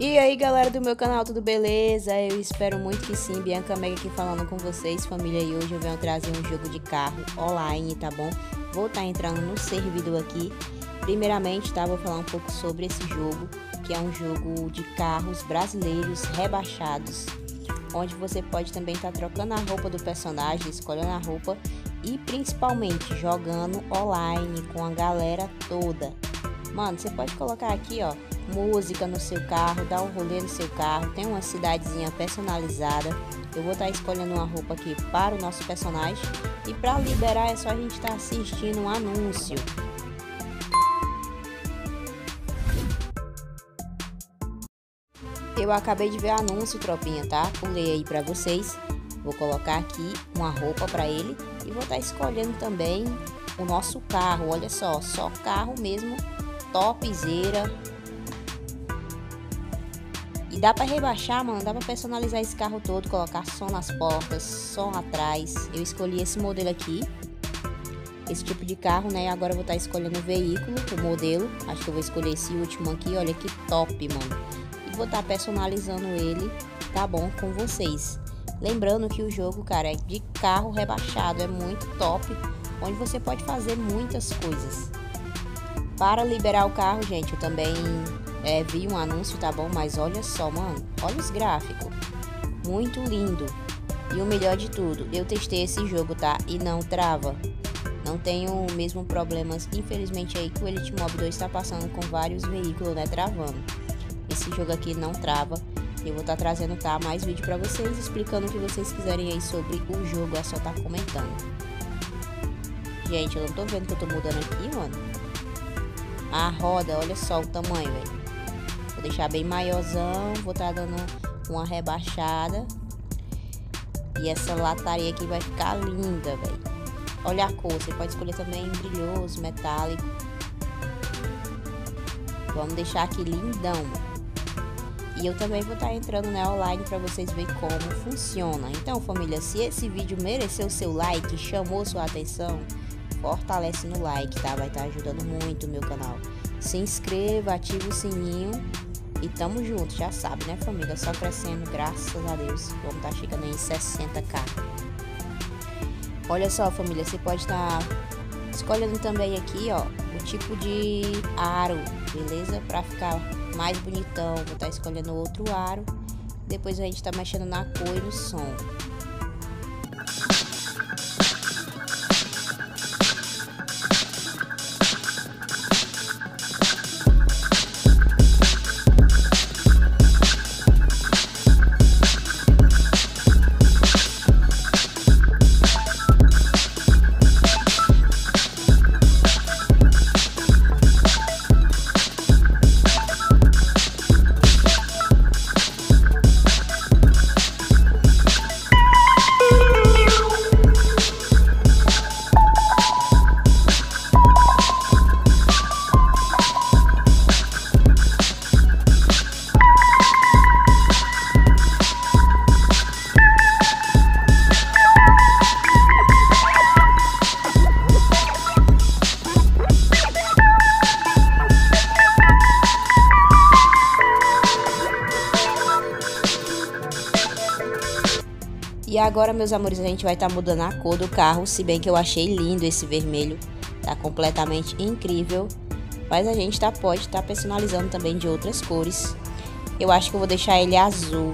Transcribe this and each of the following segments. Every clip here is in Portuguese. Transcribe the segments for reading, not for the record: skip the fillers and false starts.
E aí galera do meu canal, tudo beleza? Eu espero muito que sim, Bianca Mega aqui falando com vocês, família, e hoje eu venho trazer um jogo de carro online, tá bom? Vou estar entrando no servidor aqui, primeiramente, tá? Vou falar um pouco sobre esse jogo, que é um jogo de carros brasileiros rebaixados, onde você pode também estar trocando a roupa do personagem, escolhendo a roupa e principalmente jogando online com a galera toda. Mano, você pode colocar aqui, ó, música no seu carro, dar um rolê no seu carro, tem uma cidadezinha personalizada. Eu vou estar escolhendo uma roupa aqui para o nosso personagem e para liberar é só a gente estar assistindo um anúncio. Eu acabei de ver o anúncio, tropinha, tá? Pulei aí pra vocês. Vou colocar aqui uma roupa pra ele e vou estar escolhendo também o nosso carro. Olha só, só carro mesmo, topzera. E dá pra rebaixar, mano, dá pra personalizar esse carro todo, colocar som nas portas, som atrás. Eu escolhi esse modelo aqui, esse tipo de carro, né? Agora eu vou estar escolhendo o veículo, o modelo. Acho que eu vou escolher esse último aqui, olha que top, mano. Vou estar personalizando ele, tá bom, com vocês. Lembrando que o jogo, cara, é de carro rebaixado, é muito top, onde você pode fazer muitas coisas. Para liberar o carro, gente, eu também vi um anúncio, tá bom, mas olha só, mano, olha os gráficos, muito lindo. E o melhor de tudo, eu testei esse jogo, tá, e não trava. Não tenho o mesmo problemas, infelizmente, aí que o Elite Mob 2 está passando com vários veículos, né, travando. Esse jogo aqui não trava. Eu vou estar trazendo, tá, mais vídeo pra vocês, explicando o que vocês quiserem aí sobre o jogo. É só tá comentando. Gente, eu não tô vendo que eu tô mudando aqui, mano. A roda, olha só o tamanho, velho. Vou deixar bem maiorzão. Vou estar dando uma rebaixada. E essa lataria aqui vai ficar linda, velho. Olha a cor, você pode escolher também brilhoso, metálico. Vamos deixar aqui lindão, mano. E eu também vou estar entrando, né, online para vocês verem como funciona. Então, família, se esse vídeo mereceu seu like, chamou sua atenção, fortalece no like, tá? Vai estar ajudando muito o meu canal. Se inscreva, ative o sininho e tamo junto. Já sabe, né, família? Só crescendo, graças a Deus. Vamos estar chegando em 60k. Olha só, família, você pode estar escolhendo também aqui, ó, o tipo de aro, beleza? Pra ficar mais bonitão, vou estar escolhendo outro aro. Depois a gente tá mexendo na cor e no som. E agora, meus amores, a gente vai estar mudando a cor do carro, se bem que eu achei lindo esse vermelho, tá completamente incrível. Mas a gente pode estar personalizando também de outras cores. Eu acho que eu vou deixar ele azul,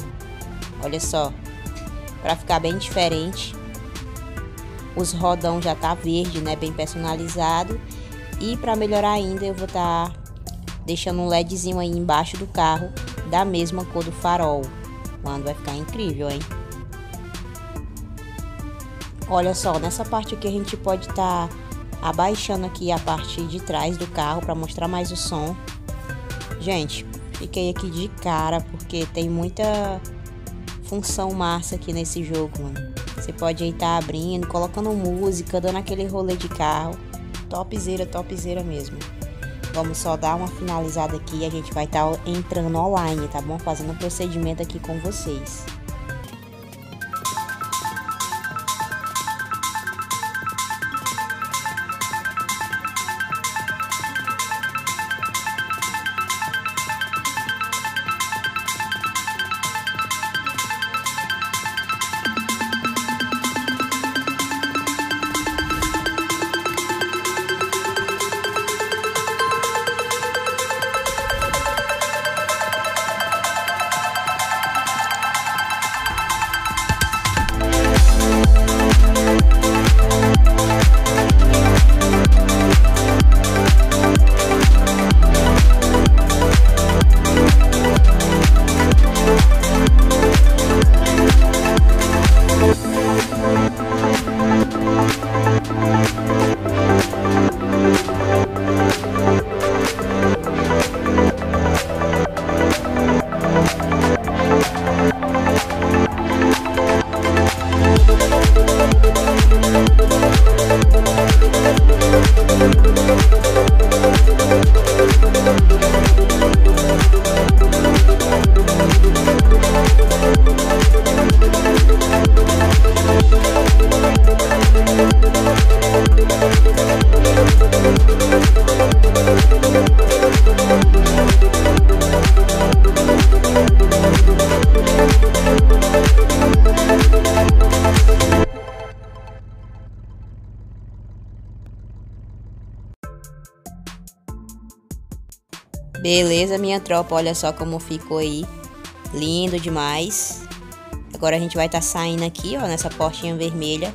olha só, para ficar bem diferente. Os rodão já tá verde, né, bem personalizado. E para melhorar ainda, eu vou estar deixando um ledzinho aí embaixo do carro, da mesma cor do farol. Mano, vai ficar incrível, hein? Olha só, nessa parte aqui a gente pode estar abaixando aqui a parte de trás do carro para mostrar mais o som. Gente, fiquei aqui de cara porque tem muita função massa aqui nesse jogo, mano. Você pode aí estar abrindo, colocando música, dando aquele rolê de carro. Topzera, topzera mesmo. Vamos só dar uma finalizada aqui e a gente vai estar entrando online, tá bom? Fazendo um procedimento aqui com vocês. Beleza, minha tropa, olha só como ficou aí. Lindo demais. Agora a gente vai estar saindo aqui, ó, nessa portinha vermelha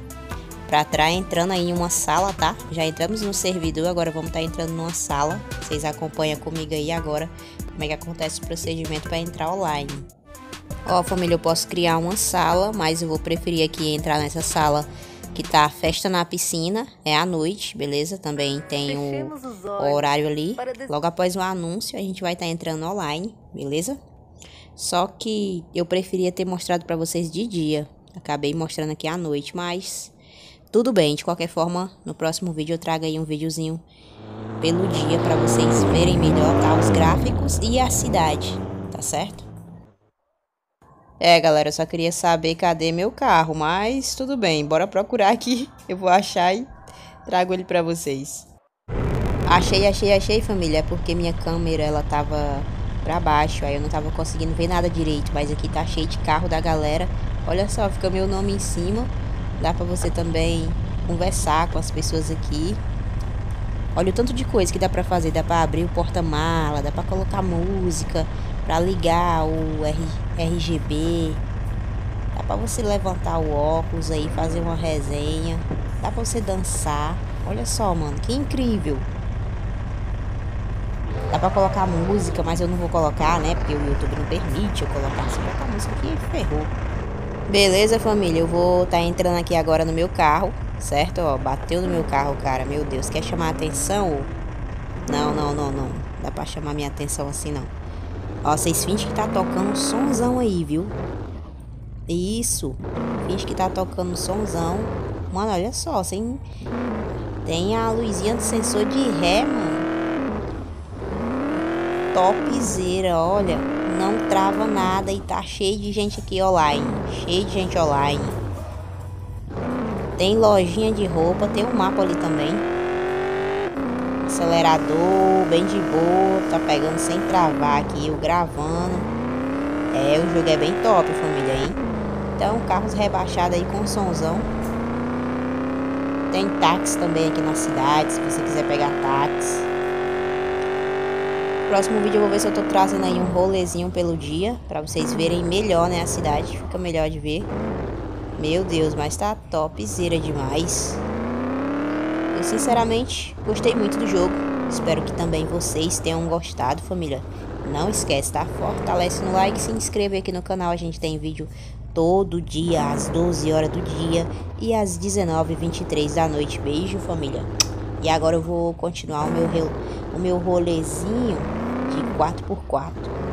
pra trás, entrando aí em uma sala, tá? Já entramos no servidor, agora vamos estar entrando numa sala. Vocês acompanham comigo aí agora como é que acontece o procedimento para entrar online. Ó, família, eu posso criar uma sala, mas eu vou preferir aqui entrar nessa sala que tá festa na piscina, é à noite, beleza? Também tem o horário ali. Logo após o anúncio, a gente vai estar entrando online, beleza? Só que eu preferia ter mostrado pra vocês de dia. Acabei mostrando aqui à noite, mas tudo bem, de qualquer forma, no próximo vídeo eu trago aí um videozinho pelo dia para vocês verem melhor, tá? Os gráficos e a cidade, tá certo? É, galera, eu só queria saber cadê meu carro, mas tudo bem, bora procurar aqui. Eu vou achar e trago ele pra vocês. Achei, família, porque minha câmera, ela tava pra baixo, aí eu não tava conseguindo ver nada direito, mas aqui tá cheio de carro da galera. Olha só, fica meu nome em cima. Dá pra você também conversar com as pessoas aqui. Olha o tanto de coisa que dá pra fazer. Dá pra abrir o porta-mala, dá pra colocar música, pra ligar o RGB. Dá pra você levantar o óculos aí, fazer uma resenha. Dá pra você dançar. Olha só, mano, que incrível. Dá pra colocar música, mas eu não vou colocar, né? Porque o YouTube não permite eu colocar. Se colocar música aqui, ferrou. Beleza, família, eu vou tá entrando aqui agora no meu carro, certo? Ó, bateu no meu carro, cara, meu Deus, quer chamar a atenção? Não, dá pra chamar minha atenção assim, não. Ó, vocês fingem que tá tocando um sonzão aí, viu? Isso, finge que tá tocando um sonzão. Mano, olha só, sem... tem a luzinha do sensor de ré, mano. Topzera, olha. Não trava nada e tá cheio de gente aqui online. Cheio de gente online. Tem lojinha de roupa, tem um mapa ali também. Acelerador, bem de boa. Tá pegando sem travar aqui, eu gravando. É, o jogo é bem top, família, hein? Então, carros rebaixados aí com somzão. Tem táxi também aqui na cidade, se você quiser pegar táxi. Próximo vídeo eu vou ver se eu tô trazendo aí um rolezinho pelo dia, pra vocês verem melhor, né, a cidade, fica melhor de ver. Meu Deus, mas tá topzera demais. Eu sinceramente gostei muito do jogo, espero que também vocês tenham gostado, família. Não esquece, tá? Fortalece no like, se inscreve aqui no canal, a gente tem vídeo todo dia, às 12 horas do dia e às 19h23 da noite. Beijo, família. E agora eu vou continuar o meu rolezinho de 4x4.